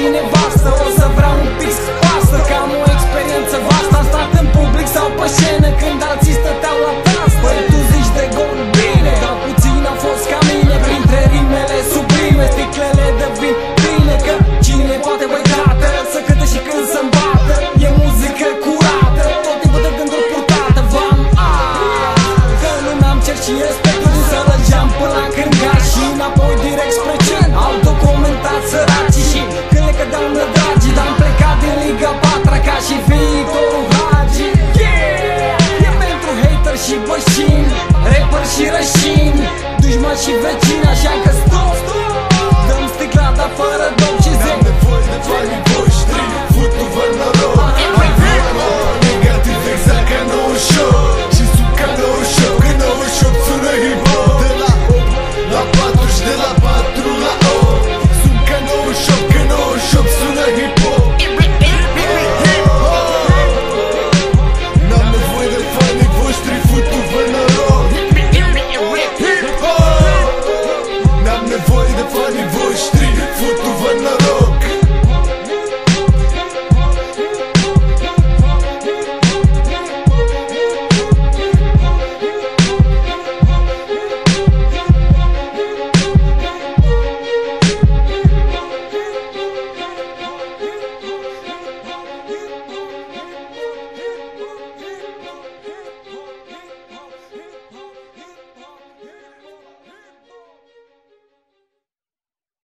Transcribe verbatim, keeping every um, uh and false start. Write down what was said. Cine vastă, o să vreau un pic să pasă, că am o experiență vastă. Am stat în public sau pe scenă, când alții stăteau la tastă. Păi tu zici de gol bine, dar puțin a fost ca mine. Printre rimele sublime, sticlele de vin pline, că cine poate băi tată, să cânte și când să-mi bată. E muzică curată, tot timpul de gânduri purtată. V-am ars, că nu mi-am cer și respectul. Să răgeam până la gânga și înapoi direct spre cen. Au documentat săracii și și viitorul Hagi. Yeah! E pentru hater și bășini, rapper și rășini, dușman și vecini, așa că stop, stop! Dăm sticlata fără dop și zic